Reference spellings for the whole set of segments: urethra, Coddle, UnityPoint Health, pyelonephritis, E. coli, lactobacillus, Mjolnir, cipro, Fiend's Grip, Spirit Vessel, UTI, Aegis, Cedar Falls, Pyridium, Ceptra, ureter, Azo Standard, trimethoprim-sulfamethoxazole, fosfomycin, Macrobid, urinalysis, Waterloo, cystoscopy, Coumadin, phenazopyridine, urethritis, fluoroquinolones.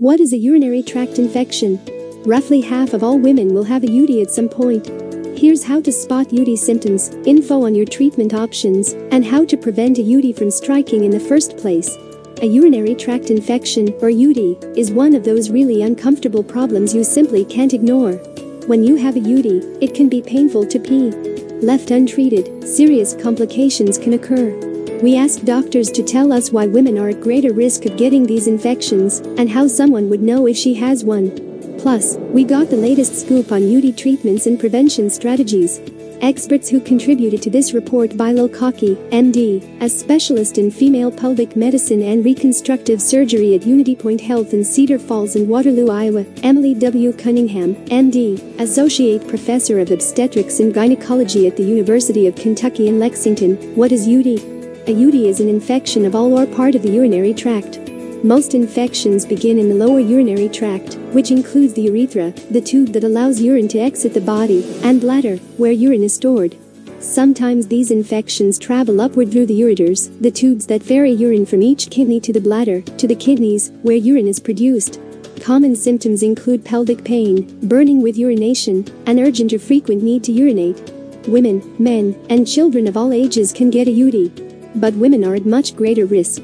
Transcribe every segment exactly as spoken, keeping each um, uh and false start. What is a urinary tract infection? Roughly half of all women will have a U T I at some point. Here's how to spot U T I symptoms, info on your treatment options, and how to prevent a U T I from striking in the first place. A urinary tract infection, or U T I, is one of those really uncomfortable problems you simply can't ignore. When you have a U T I, it can be painful to pee. Left untreated, serious complications can occur. We asked doctors to tell us why women are at greater risk of getting these infections, and how someone would know if she has one. Plus, we got the latest scoop on U T I treatments and prevention strategies. Experts who contributed to this report: Bilal Kaaki, M D, a specialist in female pelvic medicine and reconstructive surgery at UnityPoint Health in Cedar Falls and Waterloo, Iowa; Emily W. Cunningham, M D, Associate Professor of Obstetrics and Gynecology at the University of Kentucky in Lexington. What is U T I? A U T I is an infection of all or part of the urinary tract. Most infections begin in the lower urinary tract, which includes the urethra, the tube that allows urine to exit the body, and bladder, where urine is stored. Sometimes these infections travel upward through the ureters, the tubes that ferry urine from each kidney to the bladder, to the kidneys, where urine is produced. Common symptoms include pelvic pain, burning with urination, an urgent or frequent need to urinate. Women, men, and children of all ages can get a U T I. But women are at much greater risk.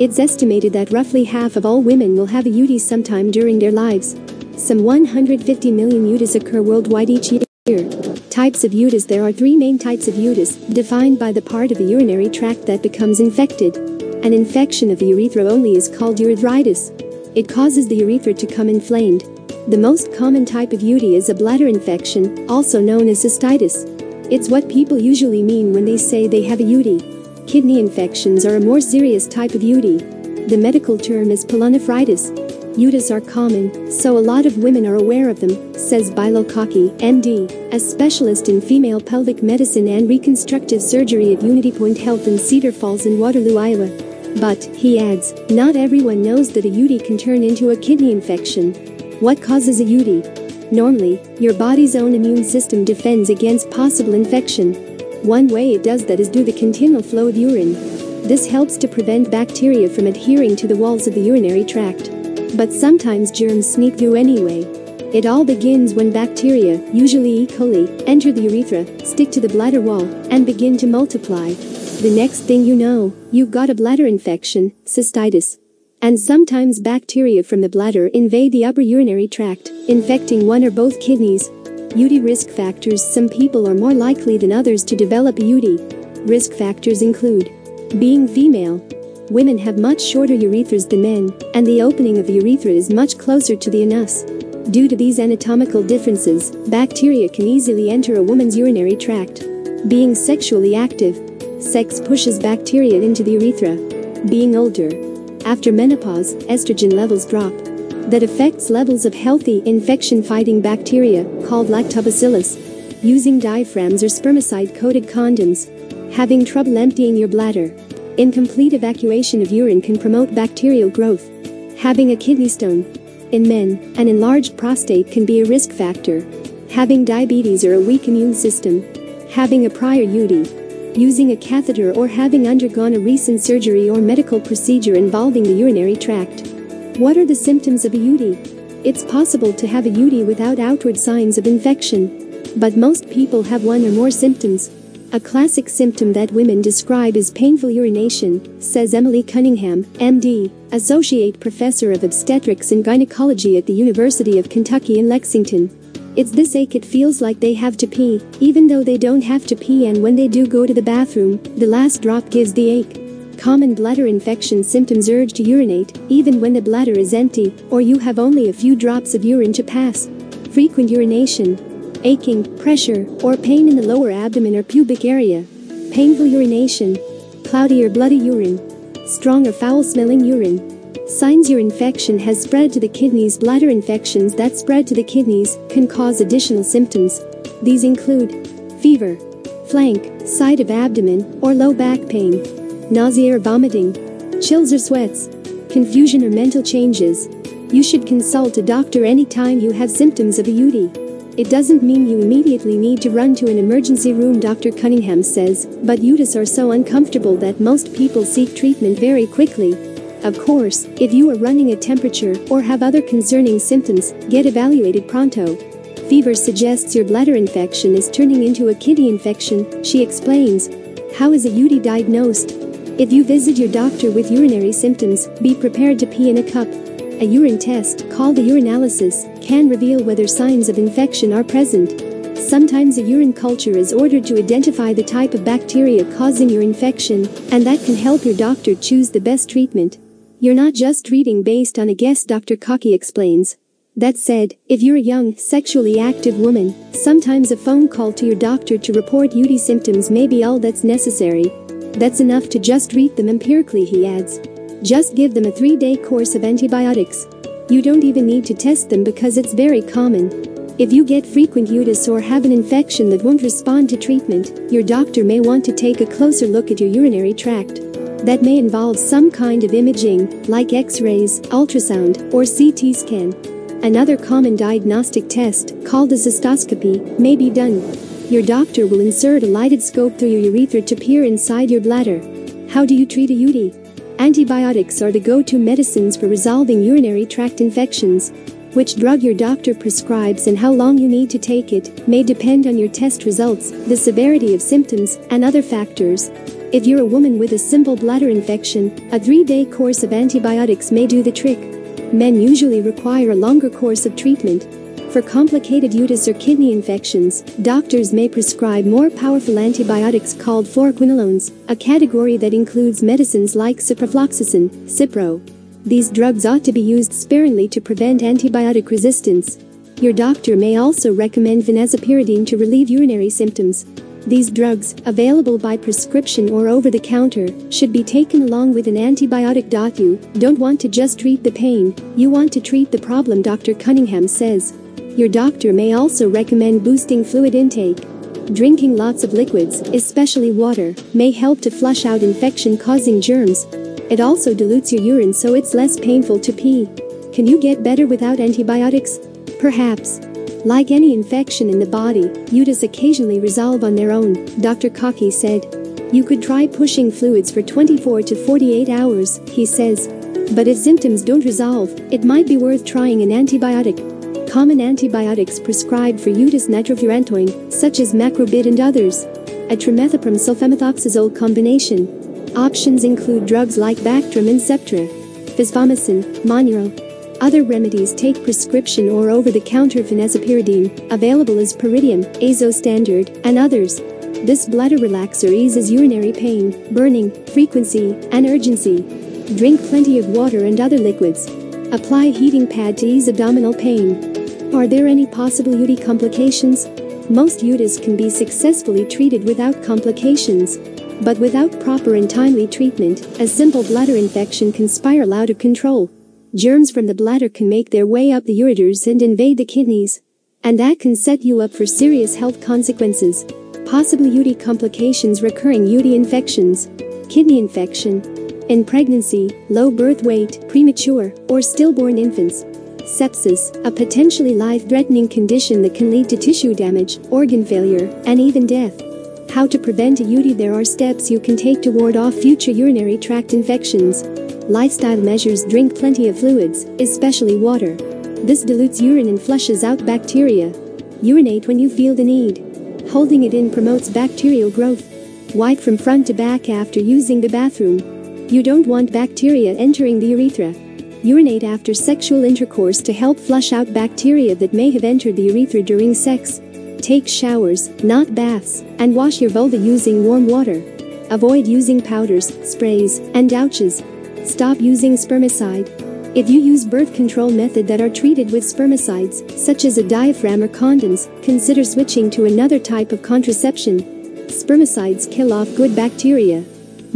It's estimated that roughly half of all women will have a U T I sometime during their lives. Some one hundred fifty million U T Is occur worldwide each year. Types of U T Is: there are three main types of U T Is, defined by the part of the urinary tract that becomes infected. An infection of the urethra only is called urethritis. It causes the urethra to come inflamed. The most common type of U T I is a bladder infection, also known as cystitis. It's what people usually mean when they say they have a U T I. Kidney infections are a more serious type of U T I. The medical term is pyelonephritis. U T Is are common, so a lot of women are aware of them, says Bilal Kaaki, M D, a specialist in female pelvic medicine and reconstructive surgery at UnityPoint Health in Cedar Falls and Waterloo, Iowa. But, he adds, not everyone knows that a U T I can turn into a kidney infection. What causes a U T I? Normally, your body's own immune system defends against possible infection. One way it does that is through the continual flow of urine. This helps to prevent bacteria from adhering to the walls of the urinary tract. But sometimes germs sneak through anyway. It all begins when bacteria, usually E. coli, enter the urethra, stick to the bladder wall, and begin to multiply. The next thing you know, you've got a bladder infection, cystitis. And sometimes bacteria from the bladder invade the upper urinary tract, infecting one or both kidneys. U T I risk factors: some people are more likely than others to develop a U T I. Risk factors include being female. Women have much shorter urethras than men, and the opening of the urethra is much closer to the anus. Due to these anatomical differences, bacteria can easily enter a woman's urinary tract. Being sexually active. Sex pushes bacteria into the urethra. Being older. After menopause, estrogen levels drop. That affects levels of healthy, infection-fighting bacteria, called lactobacillus. Using diaphragms or spermicide-coated condoms. Having trouble emptying your bladder. Incomplete evacuation of urine can promote bacterial growth. Having a kidney stone. In men, an enlarged prostate can be a risk factor. Having diabetes or a weak immune system. Having a prior U T I. Using a catheter or having undergone a recent surgery or medical procedure involving the urinary tract. What are the symptoms of a U T I? It's possible to have a U T I without outward signs of infection. But most people have one or more symptoms. A classic symptom that women describe is painful urination, says Emily Cunningham, M D, Associate Professor of Obstetrics and Gynecology at the University of Kentucky in Lexington. It's this ache it feels like they have to pee, even though they don't have to pee, and when they do go to the bathroom, the last drop gives the ache. Common bladder infection symptoms: urge to urinate, even when the bladder is empty, or you have only a few drops of urine to pass. Frequent urination. Aching, pressure, or pain in the lower abdomen or pubic area. Painful urination. Cloudy or bloody urine. Strong or foul-smelling urine. Signs your infection has spread to the kidneys. Bladder infections that spread to the kidneys can cause additional symptoms. These include fever, flank, side of abdomen, or low back pain. Nausea or vomiting, chills or sweats, confusion or mental changes. You should consult a doctor anytime you have symptoms of a U T I. It doesn't mean you immediately need to run to an emergency room, Doctor Cunningham says, but U T Is are so uncomfortable that most people seek treatment very quickly. Of course, if you are running a temperature or have other concerning symptoms, get evaluated pronto. Fever suggests your bladder infection is turning into a kidney infection, she explains. How is a U T I diagnosed? If you visit your doctor with urinary symptoms, be prepared to pee in a cup. A urine test, called a urinalysis, can reveal whether signs of infection are present. Sometimes a urine culture is ordered to identify the type of bacteria causing your infection, and that can help your doctor choose the best treatment. You're not just treating based on a guess, Doctor Kaaki explains. That said, if you're a young, sexually active woman, sometimes a phone call to your doctor to report U T I symptoms may be all that's necessary. That's enough to just treat them empirically, he adds. Just give them a three-day course of antibiotics. You don't even need to test them because it's very common. If you get frequent U T Is or have an infection that won't respond to treatment, your doctor may want to take a closer look at your urinary tract. That may involve some kind of imaging, like X-rays, ultrasound, or C T scan. Another common diagnostic test, called a cystoscopy, may be done. Your doctor will insert a lighted scope through your urethra to peer inside your bladder. How do you treat a U T I? Antibiotics are the go-to medicines for resolving urinary tract infections. Which drug your doctor prescribes and how long you need to take it may depend on your test results, the severity of symptoms, and other factors. If you're a woman with a simple bladder infection, a three-day course of antibiotics may do the trick. Men usually require a longer course of treatment. For complicated U T Is or kidney infections, doctors may prescribe more powerful antibiotics called fluoroquinolones, a category that includes medicines like ciprofloxacin, cipro. These drugs ought to be used sparingly to prevent antibiotic resistance. Your doctor may also recommend phenazopyridine to relieve urinary symptoms. These drugs, available by prescription or over-the-counter, should be taken along with an antibiotic. You don't want to just treat the pain, you want to treat the problem, Doctor Cunningham says. Your doctor may also recommend boosting fluid intake. Drinking lots of liquids, especially water, may help to flush out infection-causing germs. It also dilutes your urine so it's less painful to pee. Can you get better without antibiotics? Perhaps. Like any infection in the body, U T Is occasionally resolve on their own, Doctor Kaaki said. You could try pushing fluids for twenty-four to forty-eight hours, he says. But if symptoms don't resolve, it might be worth trying an antibiotic. Common antibiotics prescribed for U T Is: nitrofurantoin, such as Macrobid and others. A trimethoprim-sulfamethoxazole combination. Options include drugs like Bactrim and Ceptra, fosfomycin, Monuril. Other remedies take prescription or over-the-counter phenazopyridine, available as Pyridium, Azo Standard, and others. This bladder relaxer eases urinary pain, burning, frequency, and urgency. Drink plenty of water and other liquids. Apply a heating pad to ease abdominal pain. Are there any possible U T I complications? Most U T Is can be successfully treated without complications. But without proper and timely treatment, a simple bladder infection can spiral out of control. Germs from the bladder can make their way up the ureters and invade the kidneys. And that can set you up for serious health consequences. Possible U T I complications: recurring U T I infections, kidney infection, in pregnancy, low birth weight, premature, or stillborn infants. Sepsis, a potentially life-threatening condition that can lead to tissue damage, organ failure, and even death. How to prevent a U T I: there are steps you can take to ward off future urinary tract infections. Lifestyle measures: drink plenty of fluids, especially water. This dilutes urine and flushes out bacteria. Urinate when you feel the need. Holding it in promotes bacterial growth. Wipe from front to back after using the bathroom. You don't want bacteria entering the urethra. Urinate after sexual intercourse to help flush out bacteria that may have entered the urethra during sex. Take showers, not baths, and wash your vulva using warm water. Avoid using powders, sprays, and douches. Stop using spermicide. If you use birth control method that are treated with spermicides, such as a diaphragm or condoms, consider switching to another type of contraception. Spermicides kill off good bacteria.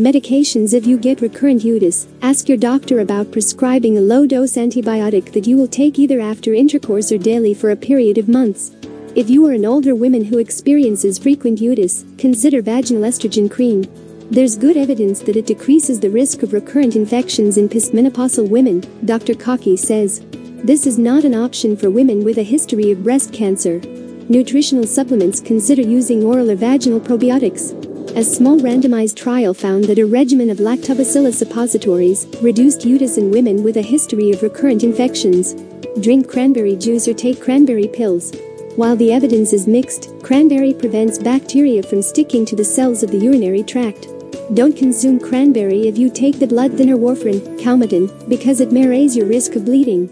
Medications: if you get recurrent U T Is, ask your doctor about prescribing a low-dose antibiotic that you will take either after intercourse or daily for a period of months. If you are an older woman who experiences frequent U T Is, consider vaginal estrogen cream. There's good evidence that it decreases the risk of recurrent infections in postmenopausal women, Doctor Kaaki says. This is not an option for women with a history of breast cancer. Nutritional supplements: consider using oral or vaginal probiotics. A small randomized trial found that a regimen of lactobacillus suppositories reduced U T I S in women with a history of recurrent infections. Drink cranberry juice or take cranberry pills. While the evidence is mixed, cranberry prevents bacteria from sticking to the cells of the urinary tract. Don't consume cranberry if you take the blood thinner warfarin, Coumadin, because it may raise your risk of bleeding.